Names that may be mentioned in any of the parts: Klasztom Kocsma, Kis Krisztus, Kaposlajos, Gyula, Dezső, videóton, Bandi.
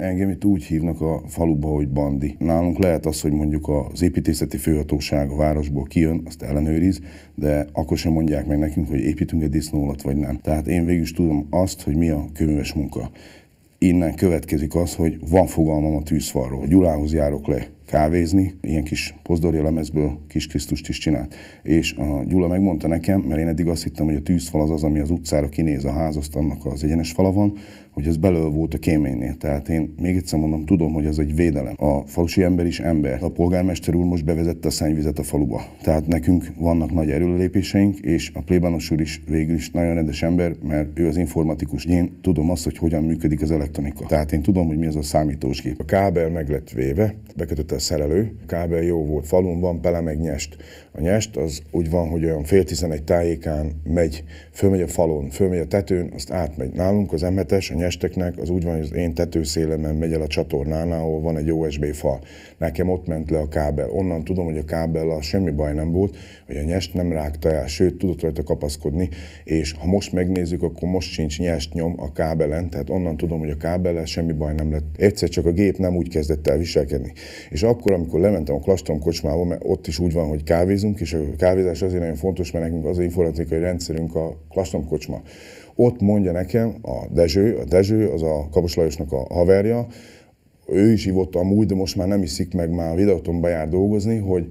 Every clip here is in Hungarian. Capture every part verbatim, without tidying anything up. Engem itt úgy hívnak a faluba, hogy Bandi. Nálunk lehet az, hogy mondjuk az építészeti főhatóság a városból kijön, azt ellenőriz, de akkor sem mondják meg nekünk, hogy építünk egy disznólat vagy nem. Tehát én végül is tudom azt, hogy mi a kőműves munka. Innen következik az, hogy van fogalmam a tűzfalról. Gyulához járok le kávézni, ilyen kis pozdorja lemezből Kis Krisztust is csinált. És a Gyula megmondta nekem, mert én eddig azt hittem, hogy a tűzfal az az, ami az utcára kinéz a házazt, annak az egyenes fala van, hogy ez belőle volt a kéménynél. Tehát én még egyszer mondom, tudom, hogy ez egy védelem. A falusi ember is ember. A polgármester úr most bevezette a szennyvizet a faluba. Tehát nekünk vannak nagy erőlépéseink, és a plébános úr is végül is nagyon rendes ember, mert ő az informatikus. Én tudom azt, hogy hogyan működik az elektronika. Tehát én tudom, hogy mi az a számítógép. A kábel meg lett véve, bekötött a szerelő, a kábel jó volt, falun van, bele meg nyest. A nyest az úgy van, hogy olyan fél tizenegy tájékán megy, fölmegy a falon, fölmegy a tetőn, azt átmegy. Nálunk az em hetes, a nyesteknek az úgy van, hogy az én tetőszélemen megy el a csatornánál, ahol van egy u es bé fal. Nekem ott ment le a kábel. Onnan tudom, hogy a kábellal semmi baj nem volt, hogy a nyest nem rágta el, sőt, tudott rajta kapaszkodni, és ha most megnézzük, akkor most sincs nyest nyom a kábelen, tehát onnan tudom, hogy a kábellel semmi baj nem lett. Egyszer csak a gép nem úgy kezdett el viselkedni. És akkor, amikor lementem a Klasztom kocsmába, mert ott is úgy van, hogy kávézunk, és a kávézás azért nagyon fontos, mert nekünk az az informatikai rendszerünk a Klasztom kocsma. Ott mondja nekem a Dezső, a Dezső az a Kaposlajosnak a haverja, ő is hívott amúgy, de most már nem iszik meg, már a videóton bejár dolgozni, hogy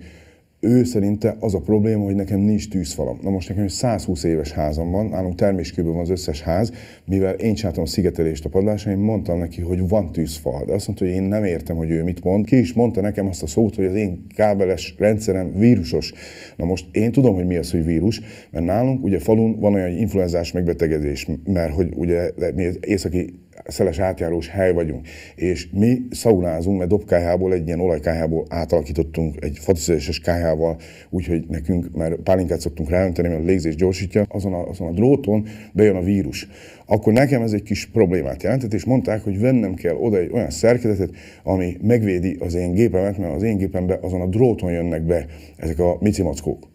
ő szerinte az a probléma, hogy nekem nincs tűzfalam. Na most nekem százhúsz éves házam van, nálunk terméskőben van az összes ház, mivel én csináltam a szigetelést a padláson, én mondtam neki, hogy van tűzfal, de azt mondta, hogy én nem értem, hogy ő mit mond. Ki is mondta nekem azt a szót, hogy az én kábeles rendszerem vírusos. Na most én tudom, hogy mi az, hogy vírus, mert nálunk ugye falun van olyan influenzás megbetegedés, mert hogy ugye mi az északi szeles átjárós hely vagyunk, és mi szaunázunk, mert dobkályhából egy ilyen olajkályhából átalakítottunk egy fatoszereses kályhával, úgyhogy nekünk, mert pálinkát szoktunk ráönteni, mert a légzés gyorsítja, azon a, azon a dróton bejön a vírus. Akkor nekem ez egy kis problémát jelentett, és mondták, hogy vennem kell oda egy olyan szerkezetet, ami megvédi az én gépemet, mert az én gépembe azon a dróton jönnek be ezek a micimackók.